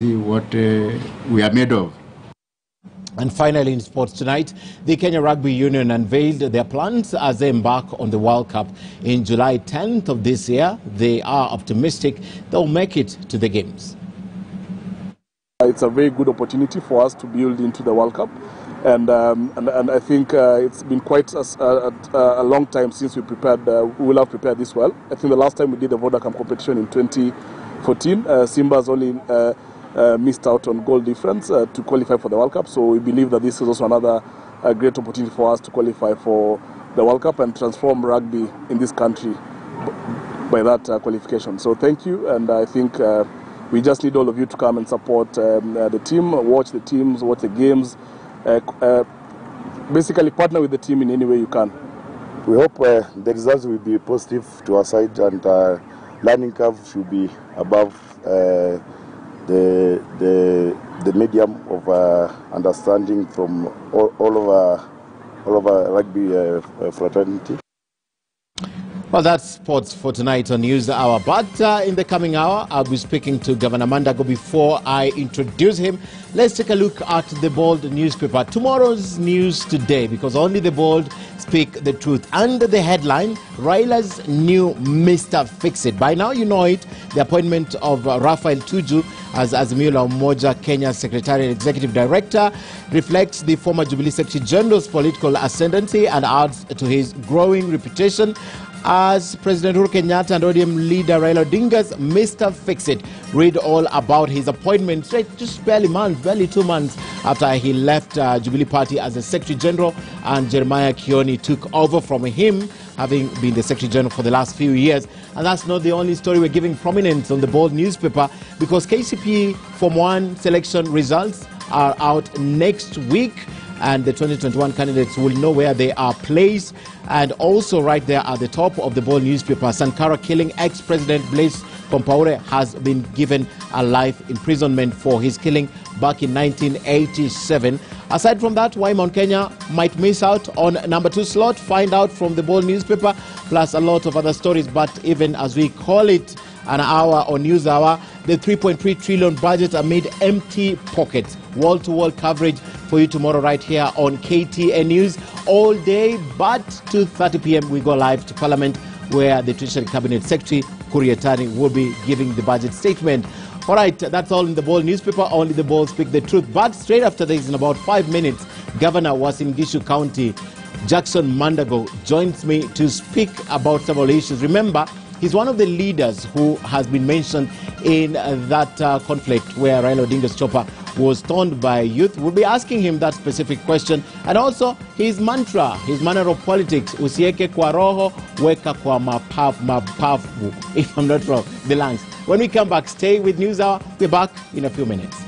See what we are made of. And finally, in sports tonight, the Kenya Rugby Union unveiled their plans as they embark on the World Cup in July 10th of this year. They are optimistic they'll make it to the games. It's a very good opportunity for us to build into the World Cup. And I think it's been quite a long time since we prepared. We will have prepared this well. I think the last time we did the Vodacom competition in 2014, Simba's only missed out on goal difference to qualify for the World Cup. So we believe that this is also another great opportunity for us to qualify for the World Cup and transform rugby in this country by that qualification. So thank you, and I think we just need all of you to come and support the team, watch the teams, watch the games, basically partner with the team in any way you can. We hope the results will be positive to our side, and learning curve should be above the medium of understanding from all over rugby fraternity. Well, that's sports for tonight on News Hour. But in the coming hour, I'll be speaking to Governor Mandago. Before I introduce him, let's take a look at the Bold newspaper. Tomorrow's news today, because only the bold speak the truth. Under the headline, Raila's new Mr. Fix-It. By now you know it, the appointment of Rafael Tuju as Azimula Omoja, Kenya's Secretary and Executive Director, reflects the former Jubilee Secretary General's political ascendancy and adds to his growing reputation as President Uhuru Kenyatta and ODM leader Raila Odinga's Mr. Fix-It. Read all about his appointment straight just barely 2 months after he left Jubilee Party as the Secretary General, and Jeremiah Keone took over from him, having been the Secretary General for the last few years. And that's not the only story we're giving prominence on the Bold newspaper, because KCP Form 1 selection results are out next week, and the 2021 candidates will know where they are placed. And also right there at the top of the Bold newspaper, Sankara killing ex-president Blaise Pompare has been given a life imprisonment for his killing back in 1987. Aside from that, why Mount Kenya might miss out on number 2 slot, find out from the Bold newspaper, plus a lot of other stories. But even as we call it an hour on News Hour, the 3.3 trillion budget amid empty pockets. Wall-to-wall coverage for you tomorrow right here on KTN News all day. But 2:30 p.m. we go live to Parliament, where the Treasury Cabinet Secretary Ukur Yatani will be giving the budget statement. All right, that's all in the Bold newspaper. Only the bold speak the truth. But straight after this, in about 5 minutes, Governor Uasin Gishu County Jackson Mandago joins me to speak about several issues. Remember, he's one of the leaders who has been mentioned in that conflict where Raila Odinga's chopper was torn by youth. We'll be asking him that specific question, and also his mantra, his manner of politics, usieke kwa roho, weka kwa mapafu, if I'm not wrong, the lungs. When we come back, stay with News Hour. We're back in a few minutes.